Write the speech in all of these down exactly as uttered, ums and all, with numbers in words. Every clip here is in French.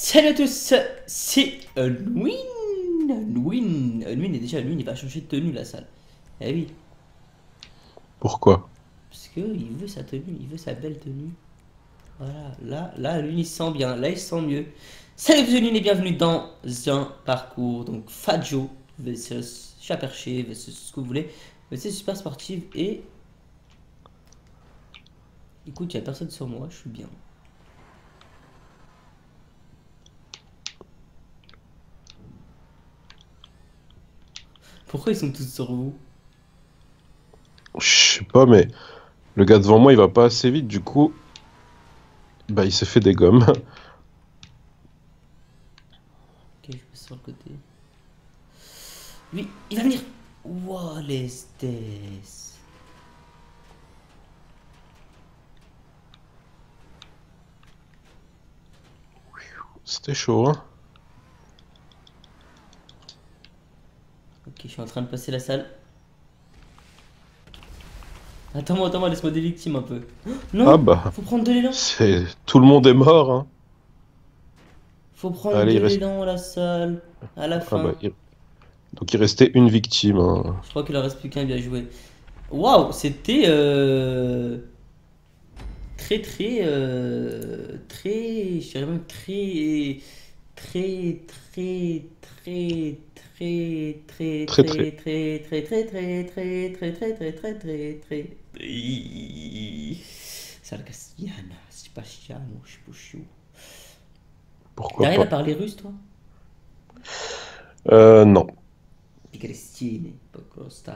Salut à tous, c'est Unwin. Unwin, Unwin est déjà Unwin, il va changer de tenue Lasalle. Eh oui. Pourquoi? Parce que il veut sa tenue, il veut sa belle tenue. Voilà, là, là, Unwin il sent bien, là il sent mieux. Salut à tous Unwin et bienvenue dans Un Parcours. Donc Fadjo versus Chaperché versus ce que vous voulez. Mais c'est super sportive et... Écoute, il n'y a personne sur moi, je suis bien. Pourquoi ils sont tous sur vous? Je sais pas, mais le gars devant moi il va pas assez vite, du coup bah il s'est fait des gommes. Ok, je vais sur le côté. Lui, il va venir. Wow, les tests. C'était chaud, hein. Ok, je suis en train de passer la salle. Attends-moi, attends-moi, laisse-moi des victimes un peu. Non, ah bah, faut prendre de l'élan. Tout le monde est mort, hein. Faut prendre Allez, de l'élan reste... à la salle, à la fin. Ah bah, il... Donc il restait une victime. Hein. Je crois qu'il en reste plus qu'un, bien joué. Waouh, c'était euh... très très euh... très, je dirais même très très très très très. Très très très très très très très très très très très très très très très Sargassian, Sebastian, Chipouchou. Pourquoi? T'arrives à parler russe, toi? Euh, non. Pigrestine, Pocrostan,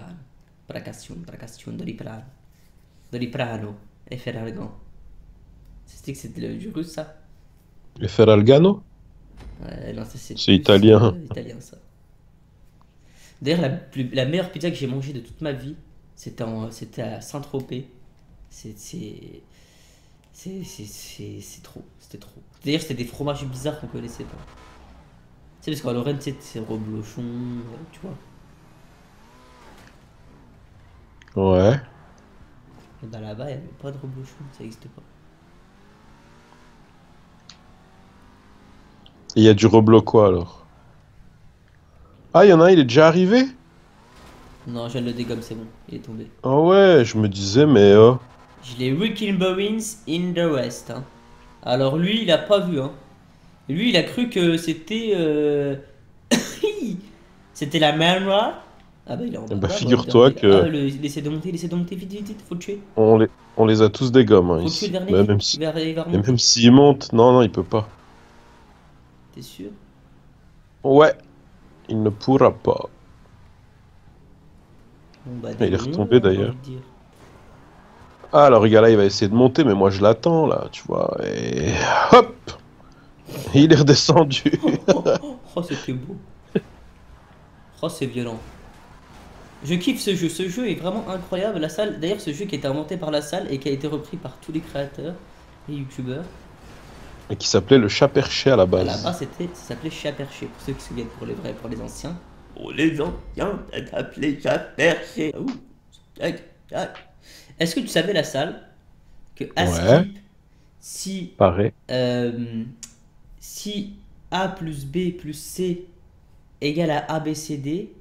Bracation, Bracation, Doliprano, Doliprano, Efferalgan. C'était que c'était du russe, ça? Efferalgano? Ouais, non, c'est italien. C'est italien, ça. D'ailleurs, la, plus, la meilleure pizza que j'ai mangée de toute ma vie, c'était à Saint-Tropez. C'est trop, c'était trop. D'ailleurs, c'était des fromages bizarres qu'on connaissait pas. Tu sais, parce qu'en Lorraine, c'est reblochon, tu vois. Ouais. Et bah ben là-bas, il n'y avait pas de reblochon, ça n'existe pas. Il y a du reblochon quoi alors? Ah, il y en a un, il est déjà arrivé? Non, je viens de le dégomme, c'est bon, il est tombé. Ah oh ouais, je me disais, mais... Euh... Je l'ai Wicked Bowins in the West. Hein. Alors lui, il a pas vu. Hein. Lui, il a cru que c'était... Euh... c'était la Mamra. Ah bah, il est en bas. Bah, figure-toi que... Ah, le... il essaie de monter, il essaie de monter, vite, vite, vite, faut le tuer. On les, On les a tous dégommes, hein, faut ici. Faut le tuer le dernier, bah, même si... il va... il va remonter. Et même s'il monte, non, non, il peut pas. T'es sûr? Ouais. Il ne pourra pas. Bon, bah, il est retombé d'ailleurs. Ah, alors regarde là, il va essayer de monter, mais moi je l'attends là, tu vois. Et hop, il est redescendu. Oh, oh, oh c'était beau. Oh, c'est violent. Je kiffe ce jeu. Ce jeu est vraiment incroyable. La salle, d'ailleurs, ce jeu qui a été inventé par la salle et qui a été repris par tous les créateurs et youtubeurs. Et qui s'appelait le chat-perché à la base. À la base, c'était, ça s'appelait chat-perché, pour ceux qui se souviennent, pour les vrais, pour les anciens. Pour les anciens, ça s'appelait chat-perché. Est-ce que tu savais, la salle, que Azdine, ouais. si, euh, si A plus B plus C égale à A B C D,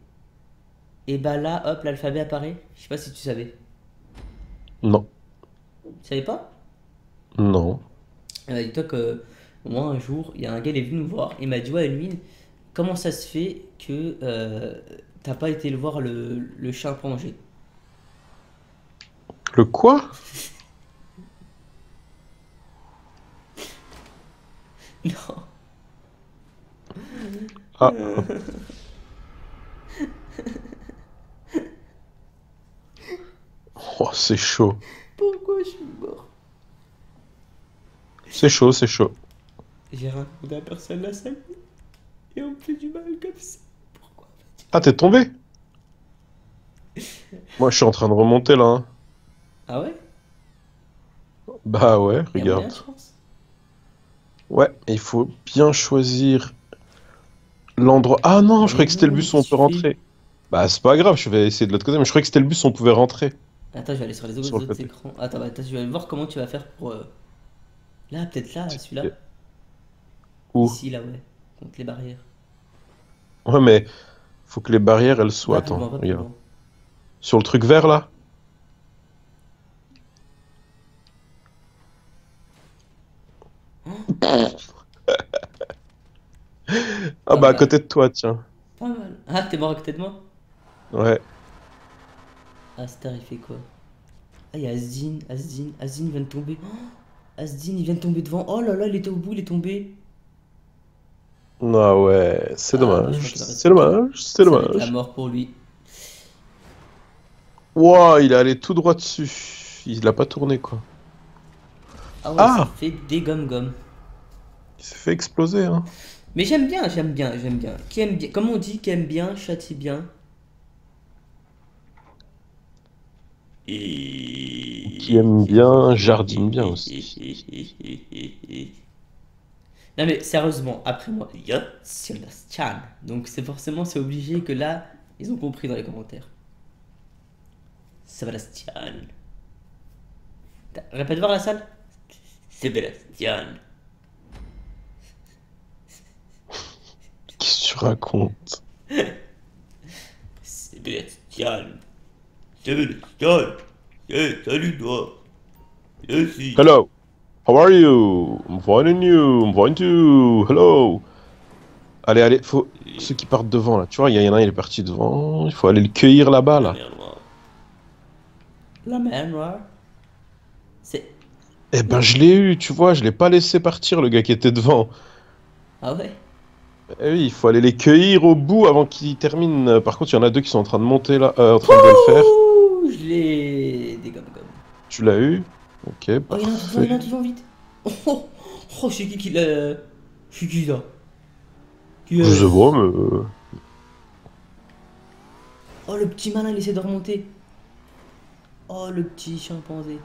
et bah ben là, hop, l'alphabet apparaît? Je sais pas si tu savais. Non. Tu savais pas? Non. Euh, Dis-toi que moi un jour, il y a un gars qui est venu nous voir et m'a dit ouais Elmine, comment ça se fait que euh, t'as pas été le voir le, le chimpanzé? Le quoi? Non. Ah. Oh c'est chaud. Pourquoi je suis mort? C'est chaud, c'est chaud. J'ai raconté à personne la salle. Et on me fait du mal comme ça. Pourquoi? Ah, t'es tombé? Moi, je suis en train de remonter là. Hein. Ah ouais? Bah ouais, il regarde. Moyen, je pense. Ouais, il faut bien choisir l'endroit. Ah non, je croyais que c'était le bus où on peut rentrer. Bah, c'est pas grave, je vais essayer de l'autre côté, mais je croyais que c'était le bus où on pouvait rentrer. Attends, je vais aller sur les autres, sur les autres écrans. Attends, attends, je vais aller voir comment tu vas faire pour. Euh... Là, peut-être là, celui-là. Où? Ici, là, ouais. Contre les barrières. Ouais, mais faut que les barrières, elles soient... Ah, attends, bon, regarde. Bon. Sur le truc vert, là? Hein? Ah bah, à côté de toi, tiens. Pas mal. Ah, t'es mort à côté de moi? Ouais. Astar, il fait quoi? Ah, il y a Azdine, Azdine, Azdine vient de tomber. Oh, Azdine, il vient de tomber devant. Oh là là, il était au bout, il est tombé. Ah ouais, c'est ah, dommage. C'est dommage, c'est dommage. La mort pour lui. Wow, il est allé tout droit dessus. Il l'a pas tourné, quoi. Ah ouais, ah il s'est fait des gommes-gommes. Il s'est fait exploser, hein. Mais j'aime bien, j'aime bien, j'aime bien. Qui aime bien. Comme on dit, qui aime bien, châtie bien. Et... Qui aime bien, jardine bien aussi. Non mais sérieusement, après moi, yo, sur la chan. Donc c'est forcément, c'est obligé que là, ils ont compris dans les commentaires. Sebastian. Répète voir la salle. Sebastian. Qu'est-ce que tu racontes? Sebastian. Sebastian. Salut toi. Merci. Hello. How are you? I'm finding you, I'm finding you, hello! Allez, allez, faut... Ceux qui partent devant, là, tu vois, il y en a un, il est parti devant, il faut aller le cueillir là-bas, là. La mer noire. C'est... Eh ben, je l'ai eu, tu vois, je l'ai pas laissé partir, le gars qui était devant. Ah ouais? Eh oui, il faut aller les cueillir au bout avant qu'ils terminent. Par contre, il y en a deux qui sont en train de monter, là, euh, en train Ouh de le faire. Ouh, je l'ai... Des gommes gommes. Tu l'as eu? Ok, parfait. Oh, il a toujours vite. Oh, oh, oh c'est qui qui l'a... C'est qui là qui, euh... Je vois, mais... Oh, le petit malin, il essaie de remonter. Oh, le petit chimpanzé.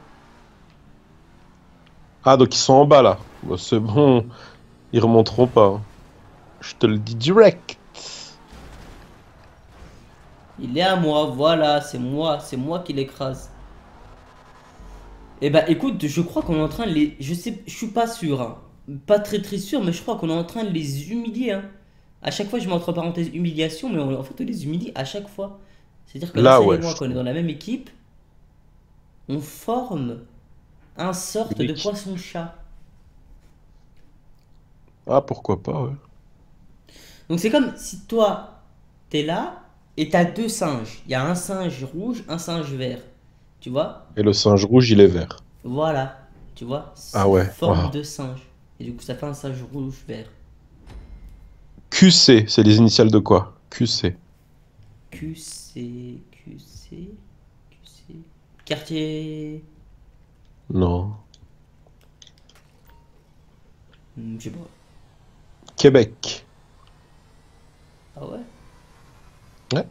Ah, donc ils sont en bas, là. Bah, c'est bon, ils remonteront pas. Je te le dis direct. Il est à moi, voilà, c'est moi, c'est moi qui l'écrase. Eh bah écoute, je crois qu'on est en train de les... Je sais, je suis pas sûr, hein. Pas très très sûr, mais je crois qu'on est en train de les humilier, hein. À chaque fois, je mets entre parenthèses humiliation, mais on... en fait, on les humilie à chaque fois. C'est-à-dire que là, ouais, moi, je... qu'on est dans la même équipe, on forme un sorte de poisson-chat. Ah, pourquoi pas, ouais. Donc c'est comme si toi, t'es là, et t'as deux singes. Il y a un singe rouge, un singe vert. Tu vois? Et le singe rouge, il est vert. Voilà, tu vois? Ah ouais. Forme wow. de singe. Et du coup, ça fait un singe rouge vert. Q C, c'est les initiales de quoi? Q C. Q C, Q C, Q C. Quartier. Non. Je sais pas. Québec. Ah ouais? Ouais.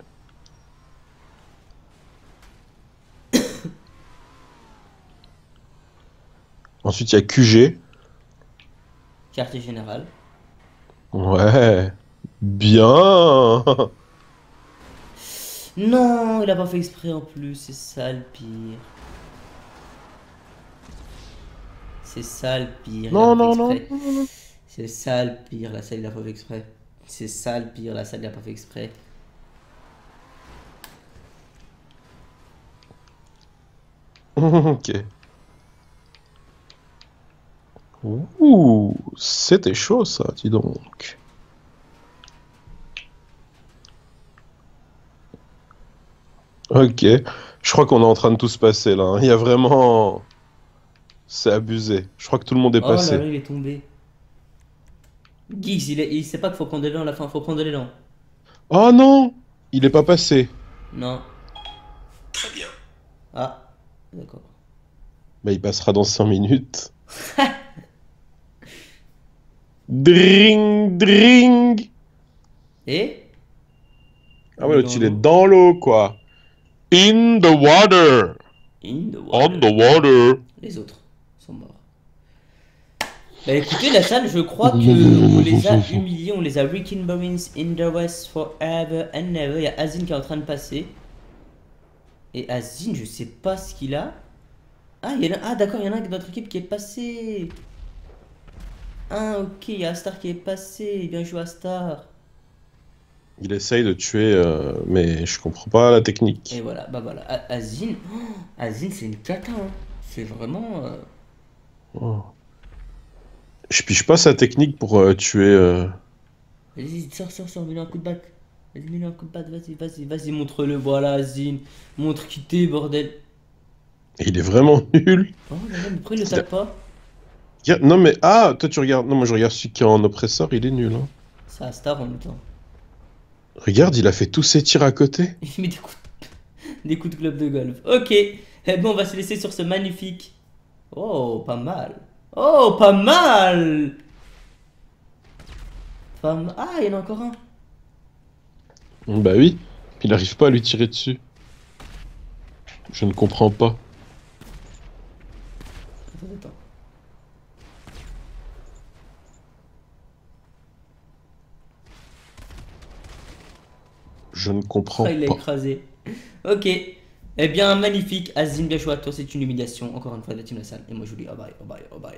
Ensuite, il y a Q G. Quartier général. Ouais. Bien. Non, il a pas fait exprès en plus. C'est ça le pire. C'est ça le pire. Non, non, non. C'est ça le pire. La salle, il a pas fait exprès. C'est ça le pire. La salle, il a pas fait exprès. Ok. Ouh, c'était chaud ça, dis donc. Ok, je crois qu'on est en train de tout se passer là. Hein. Il y a vraiment... C'est abusé. Je crois que tout le monde est oh passé. Oh là là, il est tombé. Guise, il, est... il sait pas qu'il faut prendre l'élan à la fin, faut prendre l'élan. Oh non, il est pas passé. Non. Très bien. Ah, d'accord. Bah il passera dans cinq minutes. Dring, dring. Et ah ouais, l'autre il est dans l'eau quoi. In the water. In the water. On the water. Les autres sont morts. Bah écoutez la salle, je crois que on les a humiliés, on les a wrecking bombings in the west forever and never. Il y a Azin qui est en train de passer. Et Azin, je sais pas ce qu'il a. Ah, ah d'accord, il y en a un de notre équipe qui est passé. Ah, ok, il y a Astar qui est passé. Bien joué, Astar. Il essaye de tuer, euh, mais je comprends pas la technique. Et voilà, bah voilà. Azin, oh, Azin c'est une cata. Hein. C'est vraiment. Euh... Oh. Je pige pas sa technique pour euh, tuer. Euh... Vas-y, sors, sors, sors, mets-le un coup de batte. Vas-y, mets-le un coup de batte, vas-y, vas-y, vas-y, montre-le, voilà, Azin. Montre qui t'es, bordel. Et il est vraiment nul. Oh, là, là, mais pourquoi il le tape pas? Non, mais. Ah, toi, tu regardes. Non, moi, je regarde celui qui est en oppresseur, il est nul. Hein. C'est Astar en même temps. Regarde, il a fait tous ses tirs à côté. Il met des coups de, des coups de globe de golf. Ok. Eh bon, on va se laisser sur ce magnifique. Oh, pas mal. Oh, pas mal. Pas mal. Ah, il y en a encore un. Bah oui. Il n'arrive pas à lui tirer dessus. Je ne comprends pas. Attends, attends. Je ne comprends pas. Il l'a écrasé. Ok. Eh bien, magnifique. Azine, bien joué à toi. C'est une humiliation. Encore une fois, de la team Lasalle. Et moi, je vous dis, oh bye, oh bye, oh bye.